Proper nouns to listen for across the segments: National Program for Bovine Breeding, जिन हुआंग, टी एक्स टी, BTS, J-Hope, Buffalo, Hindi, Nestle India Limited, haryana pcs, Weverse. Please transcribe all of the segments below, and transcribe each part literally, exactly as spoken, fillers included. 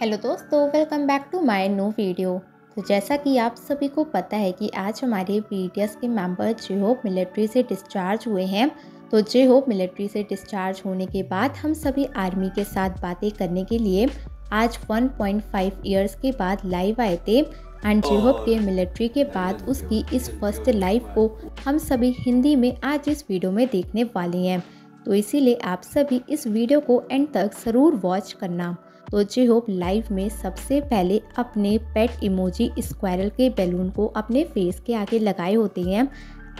Hello दोस्तों, welcome back to my new video. तो जैसा कि आप सभी को पता है कि आज हमारे बीटीएस के मेंबर जे-होप मिलिट्री से डिस्चार्ज हुए हैं। तो जे-होप मिलिट्री से डिस्चार्ज होने के बाद हम सभी आर्मी के साथ बातें करने के लिए आज वन पॉइंट फाइव इयर्स के बाद लाइव आए थे। एंड जे-होप के मिलिट्री के बाद उसकी इस फर्स्ट लाइव को हम सभी हिंदी में आज इस वीडियो में देखने वाले हैं। तो इसीलिए आप सभी इस वीडियो को एंड तक ज़रूर वॉच करना। तो जे-होप लाइव में सबसे पहले अपने पेट इमोजी स्क्वायरल के बैलून को अपने फेस के आगे लगाए होते हैं।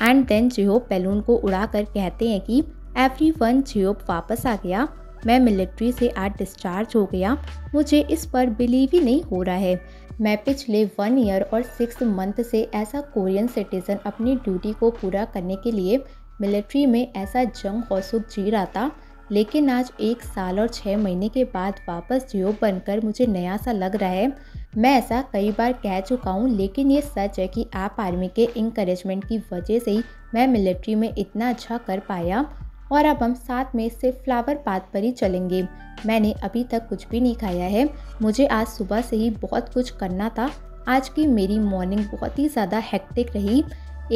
एंड देन जे-होप बैलून को उड़ाकर कहते हैं कि एवरीवन, जे-होप वापस आ गया। मैं मिलिट्री से आज डिस्चार्ज हो गया। मुझे इस पर बिलीव ही नहीं हो रहा है। मैं पिछले वन ईयर और सिक्स मंथ से ऐसा कोरियन सिटीज़न अपनी ड्यूटी को पूरा करने के लिए मिलिट्री में ऐसा जंग हौसुक जी रहा था, लेकिन आज एक साल और छः महीने के बाद वापस जे-होप बनकर मुझे नया सा लग रहा है। मैं ऐसा कई बार कह चुका हूँ, लेकिन ये सच है कि आप आर्मी के इंकरेजमेंट की वजह से ही मैं मिलिट्री में इतना अच्छा कर पाया। और अब हम साथ में सिर्फ फ्लावर पाथ पर ही चलेंगे। मैंने अभी तक कुछ भी नहीं खाया है। मुझे आज सुबह से ही बहुत कुछ करना था। आज की मेरी मॉर्निंग बहुत ही ज़्यादा हेक्टिक रही।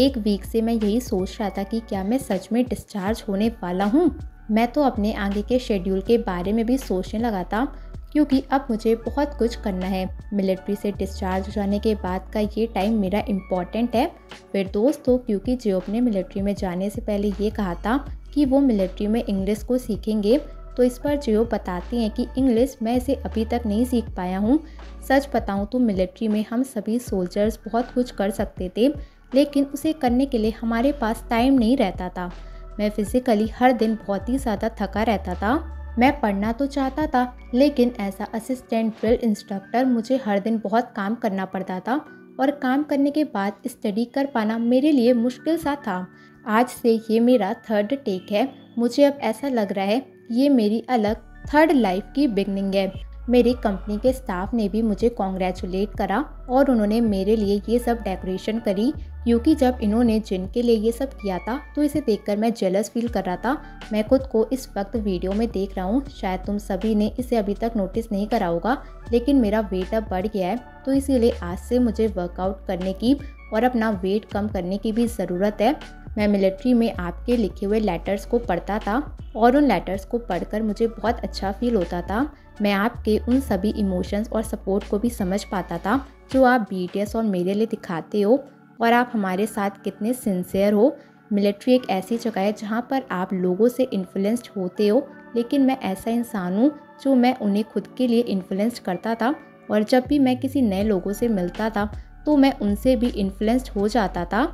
एक वीक से मैं यही सोच रहा था कि क्या मैं सच में डिस्चार्ज होने वाला हूँ। मैं तो अपने आगे के शेड्यूल के बारे में भी सोचने लगा था, क्योंकि अब मुझे बहुत कुछ करना है। मिलिट्री से डिस्चार्ज हो जाने के बाद का ये टाइम मेरा इम्पॉर्टेंट है। फिर दोस्तों, क्योंकि जे-होप ने मिलिट्री में जाने से पहले ये कहा था कि वो मिलिट्री में इंग्लिश को सीखेंगे, तो इस पर जे-होप बताती हैं कि इंग्लिश मैं इसे अभी तक नहीं सीख पाया हूँ। सच बताऊँ तो मिलिट्री में हम सभी सोल्जर्स बहुत कुछ कर सकते थे, लेकिन उसे करने के लिए हमारे पास टाइम नहीं रहता था। मैं फिज़िकली हर दिन बहुत ही ज़्यादा थका रहता था। मैं पढ़ना तो चाहता था, लेकिन ऐसा असिस्टेंट ड्रिल इंस्ट्रक्टर मुझे हर दिन बहुत काम करना पड़ता था, और काम करने के बाद स्टडी कर पाना मेरे लिए मुश्किल सा था। आज से ये मेरा थर्ड टेक है। मुझे अब ऐसा लग रहा है ये मेरी अलग थर्ड लाइफ की बिगनिंग है। मेरी कंपनी के स्टाफ ने भी मुझे कॉन्ग्रेचुलेट करा, और उन्होंने मेरे लिए ये सब डेकोरेशन करी, क्योंकि जब इन्होंने जिनके लिए ये सब किया था तो इसे देखकर मैं जेलस फील कर रहा था। मैं खुद को इस वक्त वीडियो में देख रहा हूँ। शायद तुम सभी ने इसे अभी तक नोटिस नहीं करा होगा, लेकिन मेरा वेट अब बढ़ गया है। तो इसीलिए आज से मुझे वर्कआउट करने की और अपना वेट कम करने की भी ज़रूरत है। मैं मिलिट्री में आपके लिखे हुए लेटर्स को पढ़ता था, और उन लेटर्स को पढ़कर मुझे बहुत अच्छा फील होता था। मैं आपके उन सभी इमोशंस और सपोर्ट को भी समझ पाता था जो आप बीटीएस और मेरे लिए दिखाते हो, और आप हमारे साथ कितने सिंसियर हो। मिलिट्री एक ऐसी जगह है जहाँ पर आप लोगों से इन्फ्लुएंस्ड होते हो, लेकिन मैं ऐसा इंसान हूँ जो मैं उन्हें खुद के लिए इन्फ्लुएंस करता था, और जब भी मैं किसी नए लोगों से मिलता था तो मैं उनसे भी इन्फ्लुएंस्ड हो जाता था।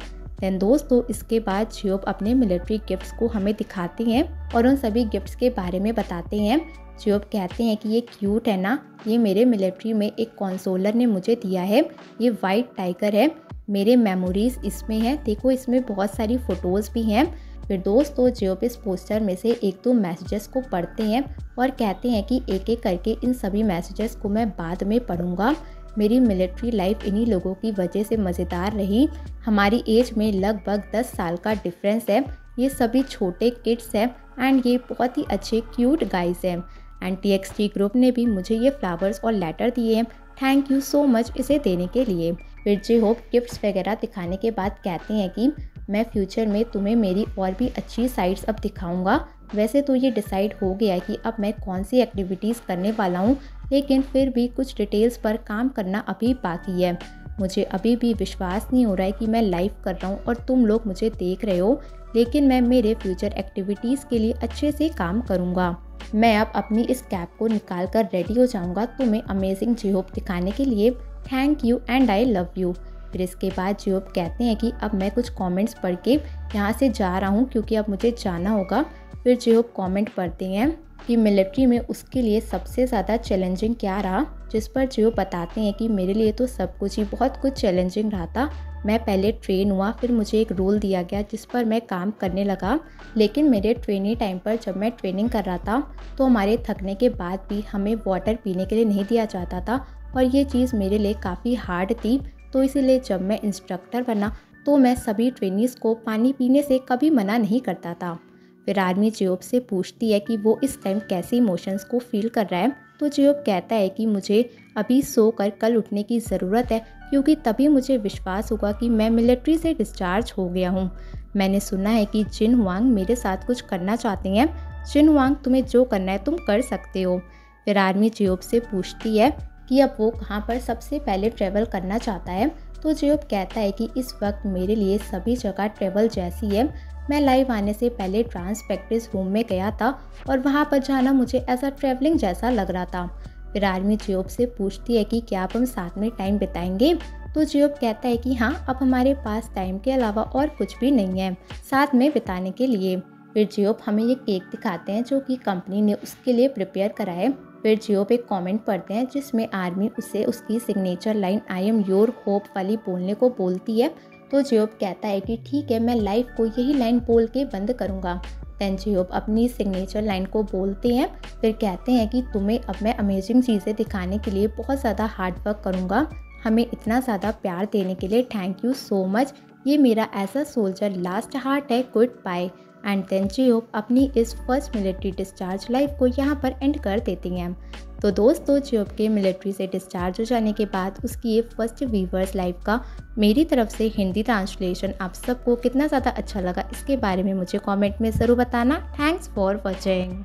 देन दोस्तों, इसके बाद जे-होप अपने मिलिट्री गिफ्ट्स को हमें दिखाती हैं और उन सभी गिफ्ट्स के बारे में बताते हैं। जे-होप कहते हैं कि ये क्यूट है ना, ये मेरे मिलिट्री में एक कॉन्सोलर ने मुझे दिया है। ये वाइट टाइगर है। मेरे मेमोरीज इसमें हैं। देखो, इसमें बहुत सारी फ़ोटोज़ भी हैं। फिर दोस्तों, जे-होप इस पोस्टर में से एक दो मैसेजेस को पढ़ते हैं और कहते हैं कि एक एक करके इन सभी मैसेजेस को मैं बाद में पढ़ूँगा। मेरी मिलिट्री लाइफ इन्हीं लोगों की वजह से मज़ेदार रही। हमारी एज में लगभग दस साल का डिफरेंस है। ये सभी छोटे किड्स हैं एंड ये बहुत ही अच्छे क्यूट गाइस हैं। And टी एक्स टी group ने भी मुझे ये फ्लावर्स और लेटर दिए हैं। थैंक यू सो मच इसे देने के लिए। फिर जे-होप गिफ्ट्स वगैरह दिखाने के बाद कहते हैं कि मैं फ्यूचर में तुम्हें मेरी और भी अच्छी साइड्स अब दिखाऊँगा। वैसे तो ये डिसाइड हो गया है कि अब मैं कौन सी एक्टिविटीज़ करने वाला हूँ, लेकिन फिर भी कुछ डिटेल्स पर काम करना अभी बाकी है। मुझे अभी भी विश्वास नहीं हो रहा है कि मैं लाइव कर रहा हूँ और तुम लोग मुझे देख रहे हो, लेकिन मैं मेरे फ्यूचर एक्टिविटीज़ के लिए अच्छे से काम करूँगा। मैं अब अपनी इस कैप को निकाल कर रेडी हो जाऊँगा तुम्हें अमेजिंग जे-होप दिखाने के लिए। Thank you and I love you. फिर इसके बाद जे-होप कहते हैं कि अब मैं कुछ कमेंट्स पढ़ के यहाँ से जा रहा हूँ, क्योंकि अब मुझे जाना होगा। फिर जे-होप कमेंट पढ़ते हैं कि मिलिट्री में उसके लिए सबसे ज़्यादा चैलेंजिंग क्या रहा, जिस पर जे-होप बताते हैं कि मेरे लिए तो सब कुछ ही बहुत कुछ चैलेंजिंग रहा था। मैं पहले ट्रेन हुआ, फिर मुझे एक रोल दिया गया जिस पर मैं काम करने लगा, लेकिन मेरे ट्रेनी टाइम पर जब मैं ट्रेनिंग कर रहा था तो हमारे थकने के बाद भी हमें वाटर पीने के लिए नहीं दिया जाता था, और ये चीज़ मेरे लिए काफ़ी हार्ड थी। तो इसीलिए जब मैं इंस्ट्रक्टर बना तो मैं सभी ट्रेनीज़ को पानी पीने से कभी मना नहीं करता था। फिर आर्मी जे-होप से पूछती है कि वो इस टाइम कैसे इमोशंस को फील कर रहा है, तो जे-होप कहता है कि मुझे अभी सोकर कल उठने की ज़रूरत है, क्योंकि तभी मुझे विश्वास होगा कि मैं मिलिट्री से डिस्चार्ज हो गया हूँ। मैंने सुना है कि जिन हुआंग मेरे साथ कुछ करना चाहती हैं। जिन हुआंग, तुम्हें जो करना है तुम कर सकते हो। फिर आर्मी जे-होप से पूछती है कि अब वो कहाँ पर सबसे पहले ट्रैवल करना चाहता है, तो जे-होप कहता है कि इस वक्त मेरे लिए सभी जगह ट्रैवल जैसी है। मैं लाइव आने से पहले ट्रांस प्रैक्टिस रूम में गया था और वहाँ पर जाना मुझे ऐसा ट्रैवलिंग जैसा लग रहा था। फिर आर्मी जे-होप से पूछती है कि क्या आप हम साथ में टाइम बिताएंगे, तो जे-होप कहता है कि हाँ, अब हमारे पास टाइम के अलावा और कुछ भी नहीं है साथ में बिताने के लिए। फिर जे-होप हमें ये केक दिखाते हैं जो कि कंपनी ने उसके लिए प्रिपेयर करा है। फिर जे-होप एक कमेंट पढ़ते हैं जिसमें आर्मी उसे उसकी signature line I am your hope वाली बोलने को बोलती है। तो जे-होप कहता है कि ठीक है, मैं लाइफ को यही लाइन बोल के बंद करूँगा। दैन जे-होप अपनी सिग्नेचर लाइन को बोलते हैं। फिर कहते हैं कि तुम्हें अब मैं अमेजिंग चीज़ें दिखाने के लिए बहुत ज़्यादा हार्डवर्क करूँगा। हमें इतना ज़्यादा प्यार देने के लिए थैंक यू सो मच। ये मेरा ऐसा सोल्जर लास्ट हार्ट है, goodbye. And then J Hope अपनी इस फर्स्ट मिलिट्री डिस्चार्ज लाइफ को यहाँ पर एंड कर देती हैं। तो दोस्तों, जे-होप के मिलिट्री से डिस्चार्ज हो जाने के बाद उसकी ये फर्स्ट वीवर्स लाइफ का मेरी तरफ से हिंदी ट्रांसलेशन आप सबको कितना ज़्यादा अच्छा लगा, इसके बारे में मुझे कमेंट में ज़रूर बताना। Thanks for watching.